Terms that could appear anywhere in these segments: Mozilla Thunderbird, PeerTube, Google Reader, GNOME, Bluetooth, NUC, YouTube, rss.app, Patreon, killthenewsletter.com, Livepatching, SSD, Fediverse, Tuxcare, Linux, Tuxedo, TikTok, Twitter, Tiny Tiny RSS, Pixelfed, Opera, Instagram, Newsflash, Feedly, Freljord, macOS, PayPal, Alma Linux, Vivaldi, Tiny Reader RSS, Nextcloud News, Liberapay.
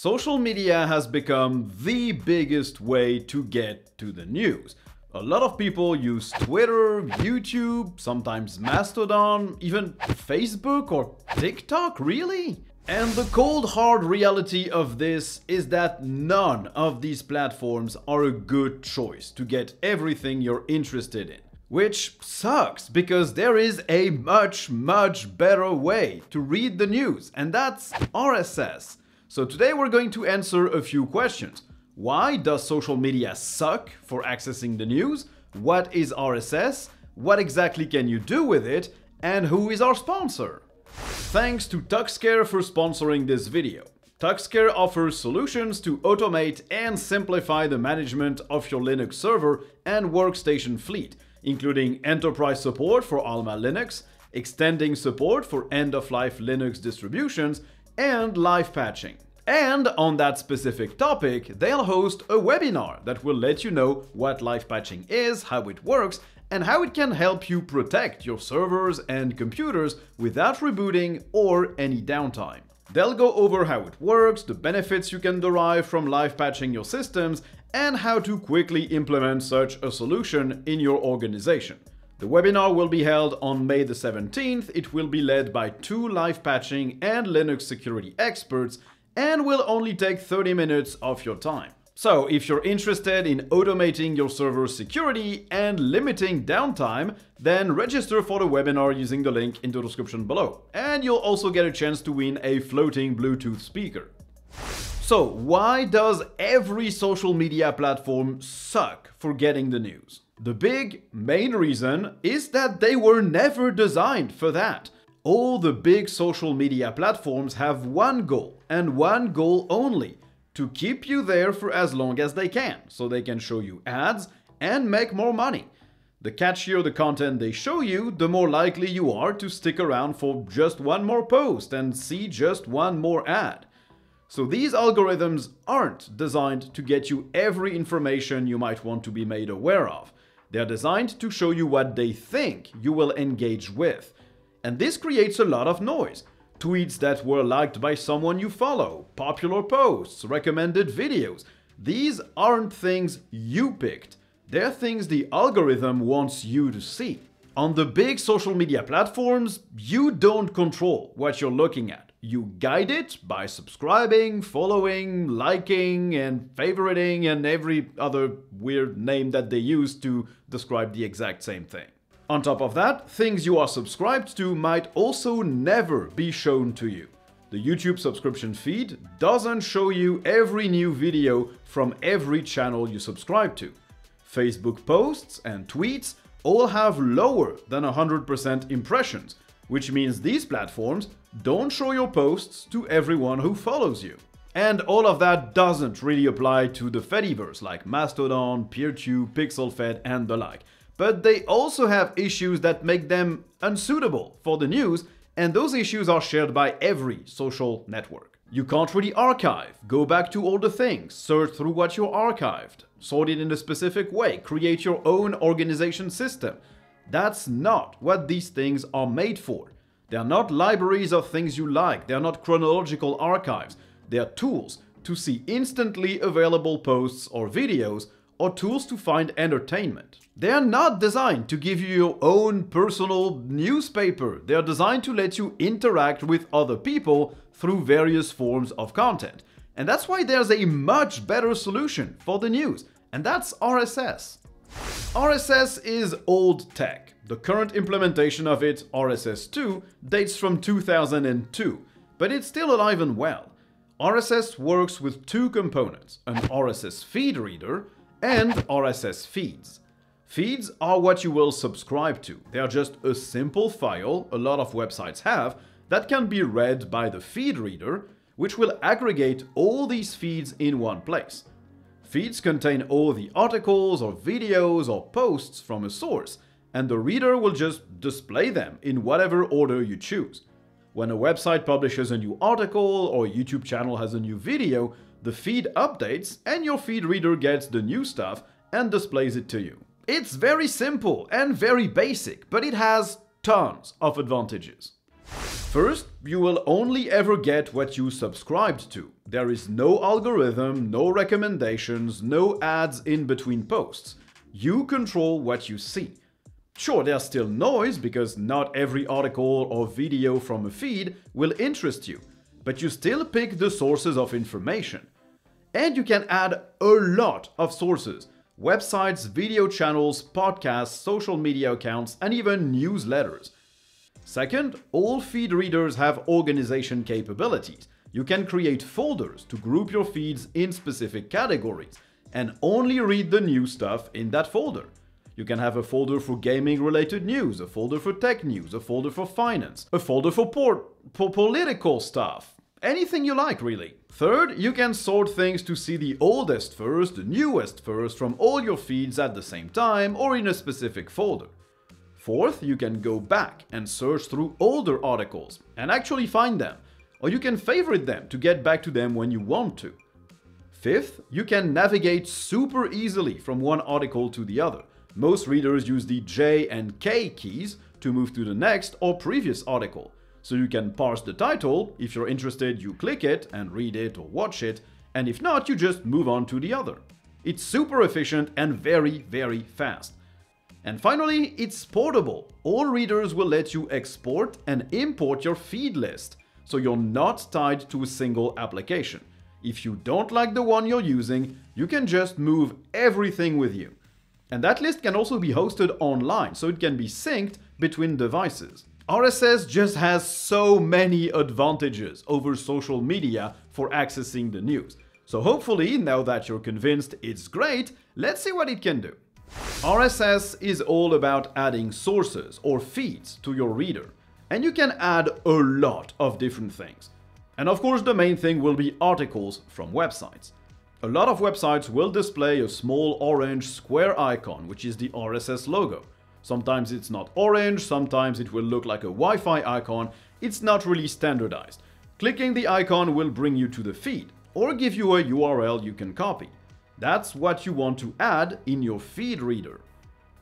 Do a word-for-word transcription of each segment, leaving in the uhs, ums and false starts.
Social media has become the biggest way to get to the news. A lot of people use Twitter, YouTube, sometimes Mastodon, even Facebook or TikTok, really? And the cold hard reality of this is that none of these platforms are a good choice to get everything you're interested in. Which sucks, because there is a much, much better way to read the news, and that's R S S. So today we're going to answer a few questions. Why does social media suck for accessing the news? What is R S S? What exactly can you do with it? And who is our sponsor? Thanks to Tuxcare for sponsoring this video. Tuxcare offers solutions to automate and simplify the management of your Linux server and workstation fleet, including enterprise support for Alma Linux, extending support for end-of-life Linux distributions, and live patching. And on that specific topic, they'll host a webinar that will let you know what live patching is, how it works, and how it can help you protect your servers and computers without rebooting or any downtime. They'll go over how it works, the benefits you can derive from live patching your systems, and how to quickly implement such a solution in your organization. The webinar will be held on May the seventeenth. It will be led by two live patching and Linux security experts and will only take thirty minutes of your time. So if you're interested in automating your server security and limiting downtime, then register for the webinar using the link in the description below. And you'll also get a chance to win a floating Bluetooth speaker. So why does every social media platform suck for getting the news? The big main reason is that they were never designed for that. All the big social media platforms have one goal, and one goal only: to keep you there for as long as they can, so they can show you ads and make more money. The catchier the content they show you, the more likely you are to stick around for just one more post and see just one more ad. So these algorithms aren't designed to get you every information you might want to be made aware of. They're designed to show you what they think you will engage with. And this creates a lot of noise. Tweets that were liked by someone you follow, popular posts, recommended videos. These aren't things you picked. They're things the algorithm wants you to see. On the big social media platforms, you don't control what you're looking at. You guide it by subscribing, following, liking, and favoriting, and every other weird name that they use to describe the exact same thing. On top of that, things you are subscribed to might also never be shown to you. The YouTube subscription feed doesn't show you every new video from every channel you subscribe to. Facebook posts and tweets all have lower than one hundred percent impressions, which means these platforms don't show your posts to everyone who follows you. And all of that doesn't really apply to the Fediverse, like Mastodon, PeerTube, PixelFed, and the like. But they also have issues that make them unsuitable for the news, and those issues are shared by every social network. You can't really archive, go back to older things, search through what you archived, sort it in a specific way, create your own organization system. That's not what these things are made for. They're not libraries of things you like, they're not chronological archives, they're tools to see instantly available posts or videos, or tools to find entertainment. They are not designed to give you your own personal newspaper. They are designed to let you interact with other people through various forms of content. And that's why there's a much better solution for the news, and that's R S S. R S S is old tech. The current implementation of it, R S S two, dates from two thousand two, but it's still alive and well. R S S works with two components, an R S S feed reader and R S S feeds. Feeds are what you will subscribe to. They are just a simple file, a lot of websites have, that can be read by the feed reader, which will aggregate all these feeds in one place. Feeds contain all the articles or videos or posts from a source, and the reader will just display them in whatever order you choose. When a website publishes a new article or a YouTube channel has a new video, the feed updates and your feed reader gets the new stuff and displays it to you. It's very simple and very basic, but it has tons of advantages. First, you will only ever get what you subscribed to. There is no algorithm, no recommendations, no ads in between posts. You control what you see. Sure, there's still noise because not every article or video from a feed will interest you, but you still pick the sources of information. And you can add a lot of sources: websites, video channels, podcasts, social media accounts, and even newsletters. Second, all feed readers have organization capabilities. You can create folders to group your feeds in specific categories and only read the new stuff in that folder. You can have a folder for gaming-related news, a folder for tech news, a folder for finance, a folder for por- for political stuff. Anything you like, really. Third, you can sort things to see the oldest first, the newest first from all your feeds at the same time or in a specific folder. Fourth, you can go back and search through older articles and actually find them, or you can favorite them to get back to them when you want to. Fifth, you can navigate super easily from one article to the other. Most readers use the J and K keys to move to the next or previous article, so you can parse the title. If you're interested, you click it and read it or watch it, and if not, you just move on to the other. It's super efficient and very, very fast. And finally, it's portable. All readers will let you export and import your feed list, so you're not tied to a single application. If you don't like the one you're using, you can just move everything with you. And that list can also be hosted online, so it can be synced between devices. R S S just has so many advantages over social media for accessing the news. So hopefully, now that you're convinced it's great, let's see what it can do. R S S is all about adding sources or feeds to your reader, and you can add a lot of different things. And of course, the main thing will be articles from websites. A lot of websites will display a small orange square icon, which is the R S S logo. Sometimes it's not orange, sometimes it will look like a Wi-Fi icon. It's not really standardized. Clicking the icon will bring you to the feed or give you a U R L you can copy. That's what you want to add in your feed reader.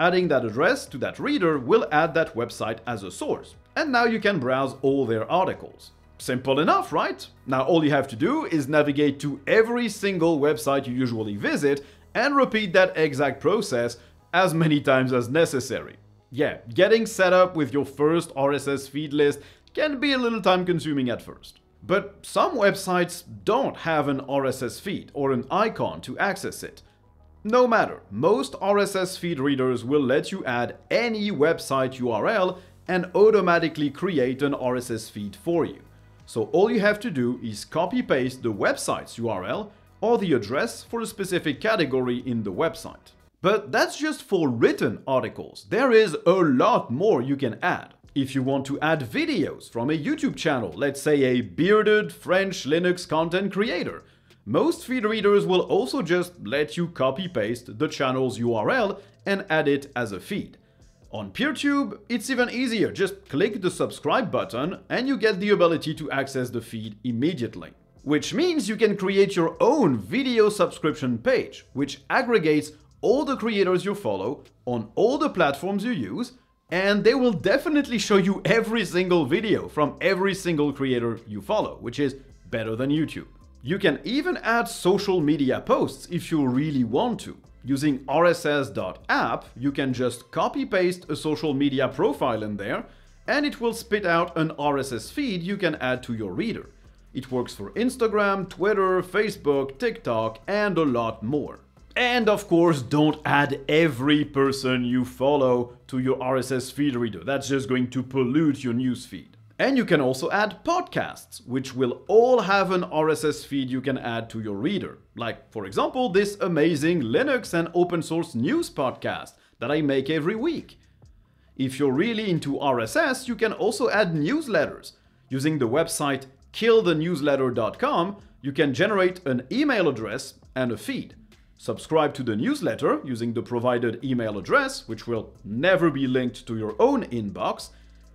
Adding that address to that reader will add that website as a source. And now you can browse all their articles. Simple enough, right? Now all you have to do is navigate to every single website you usually visit and repeat that exact process as many times as necessary. Yeah, getting set up with your first R S S feed list can be a little time consuming at first. But some websites don't have an R S S feed or an icon to access it. No matter, most R S S feed readers will let you add any website U R L and automatically create an R S S feed for you. So all you have to do is copy-paste the website's U R L or the address for a specific category in the website. But that's just for written articles. There is a lot more you can add. If you want to add videos from a YouTube channel, let's say a bearded French Linux content creator, most feed readers will also just let you copy-paste the channel's U R L and add it as a feed. On PeerTube, it's even easier. Just click the subscribe button and you get the ability to access the feed immediately. Which means you can create your own video subscription page, which aggregates all the creators you follow on all the platforms you use, and they will definitely show you every single video from every single creator you follow, which is better than YouTube. You can even add social media posts if you really want to. Using R S S dot app, you can just copy-paste a social media profile in there, and it will spit out an R S S feed you can add to your reader. It works for Instagram, Twitter, Facebook, TikTok, and a lot more. And of course, don't add every person you follow to your R S S feed reader. That's just going to pollute your newsfeed. And you can also add podcasts, which will all have an R S S feed you can add to your reader. Like, for example, this amazing Linux and open source news podcast that I make every week. If you're really into R S S, you can also add newsletters. Using the website kill the newsletter dot com, you can generate an email address and a feed. Subscribe to the newsletter using the provided email address, which will never be linked to your own inbox,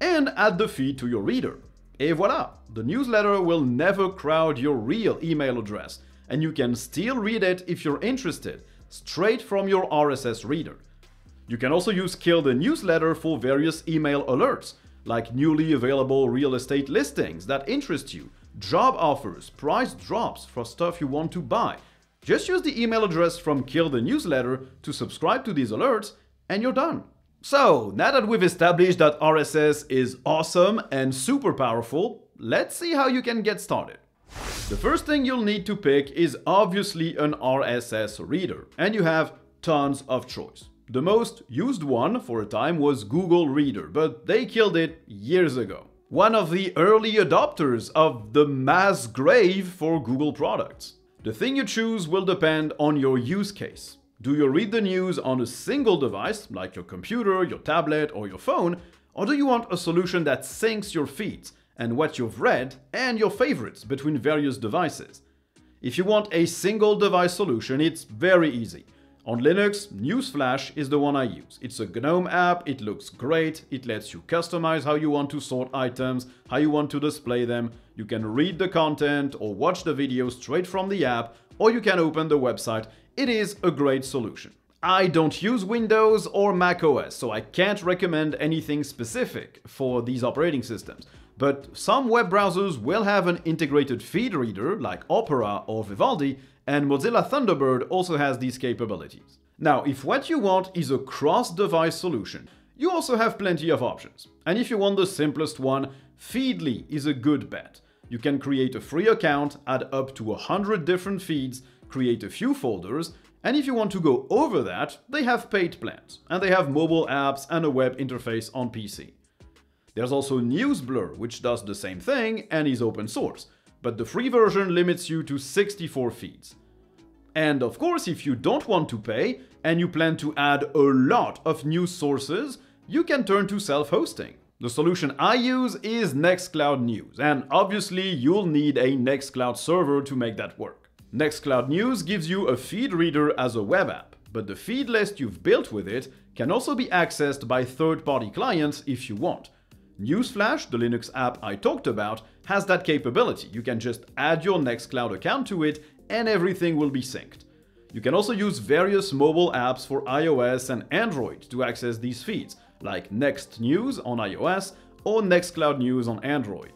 and add the feed to your reader. Et voilà! The newsletter will never crowd your real email address, and you can still read it if you're interested, straight from your R S S reader. You can also use Kill the Newsletter for various email alerts, like newly available real estate listings that interest you, job offers, price drops for stuff you want to buy. Just use the email address from Kill the Newsletter to subscribe to these alerts and you're done. So now that we've established that R S S is awesome and super powerful, let's see how you can get started. The first thing you'll need to pick is obviously an R S S reader, and you have tons of choice. The most used one for a time was Google Reader, but they killed it years ago. One of the early adopters of the mass grave for Google products. The thing you choose will depend on your use case. Do you read the news on a single device, like your computer, your tablet, or your phone, or do you want a solution that syncs your feeds and what you've read and your favorites between various devices? If you want a single device solution, it's very easy. On Linux, Newsflash is the one I use. It's a GNOME app, it looks great, it lets you customize how you want to sort items, how you want to display them. You can read the content or watch the video straight from the app, or you can open the website. It is a great solution. I don't use Windows or macOS, so I can't recommend anything specific for these operating systems. But some web browsers will have an integrated feed reader like Opera or Vivaldi, and Mozilla Thunderbird also has these capabilities. Now, if what you want is a cross-device solution, you also have plenty of options. And if you want the simplest one, Feedly is a good bet. You can create a free account, add up to one hundred different feeds, create a few folders, and if you want to go over that, they have paid plans, and they have mobile apps and a web interface on P C. There's also NewsBlur, which does the same thing and is open source, but the free version limits you to sixty-four feeds. And of course, if you don't want to pay and you plan to add a lot of news sources, you can turn to self-hosting. The solution I use is Nextcloud News, and obviously you'll need a Nextcloud server to make that work. Nextcloud News gives you a feed reader as a web app, but the feed list you've built with it can also be accessed by third-party clients if you want. Newsflash, the Linux app I talked about, has that capability. You can just add your Nextcloud account to it and everything will be synced. You can also use various mobile apps for iOS and Android to access these feeds, like Next News on iOS or Nextcloud News on Android.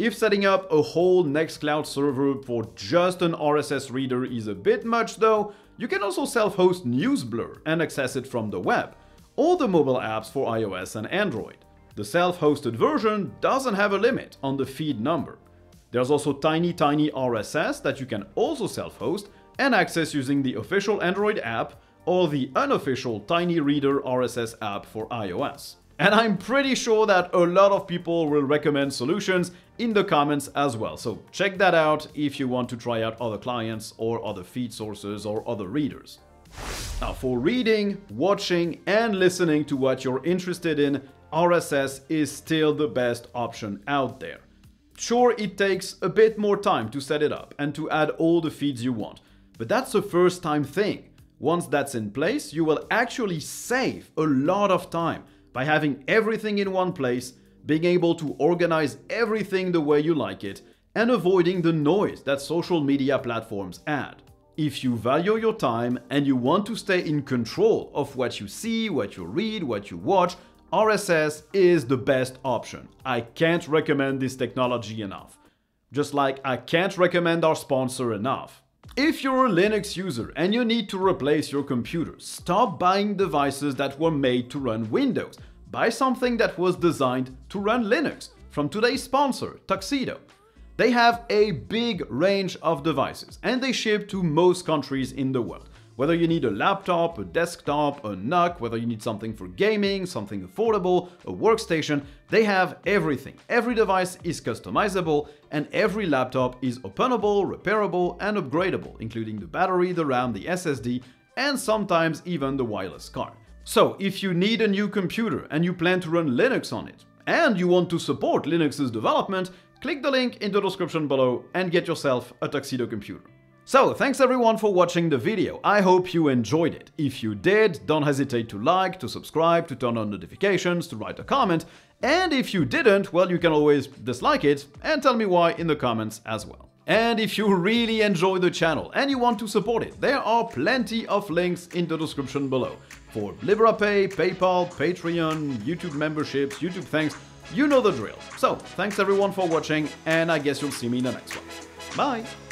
If setting up a whole Nextcloud server for just an R S S reader is a bit much though, you can also self-host NewsBlur and access it from the web, or the mobile apps for iOS and Android. The self-hosted version doesn't have a limit on the feed number. There's also Tiny Tiny R S S that you can also self-host and access using the official Android app or the unofficial Tiny Reader R S S app for iOS. And I'm pretty sure that a lot of people will recommend solutions in the comments as well, so check that out if you want to try out other clients or other feed sources or other readers. Now, for reading, watching, and listening to what you're interested in, R S S is still the best option out there. Sure, it takes a bit more time to set it up and to add all the feeds you want, but that's a first-time thing. Once that's in place, you will actually save a lot of time by having everything in one place, being able to organize everything the way you like it, and avoiding the noise that social media platforms add. If you value your time and you want to stay in control of what you see, what you read, what you watch, R S S is the best option. I can't recommend this technology enough. Just like I can't recommend our sponsor enough. If you're a Linux user and you need to replace your computer, stop buying devices that were made to run Windows. Buy something that was designed to run Linux. From today's sponsor, Tuxedo. They have a big range of devices and they ship to most countries in the world. Whether you need a laptop, a desktop, a N U C, whether you need something for gaming, something affordable, a workstation, they have everything. Every device is customizable and every laptop is openable, repairable, and upgradable, including the battery, the RAM, the S S D, and sometimes even the wireless card. So if you need a new computer and you plan to run Linux on it, and you want to support Linux's development, click the link in the description below and get yourself a Tuxedo computer. So, thanks everyone for watching the video. I hope you enjoyed it. If you did, don't hesitate to like, to subscribe, to turn on notifications, to write a comment. And if you didn't, well, you can always dislike it and tell me why in the comments as well. And if you really enjoy the channel and you want to support it, there are plenty of links in the description below for LiberaPay, PayPal, Patreon, YouTube memberships, YouTube thanks. You know the drill. So, thanks everyone for watching, and I guess you'll see me in the next one. Bye!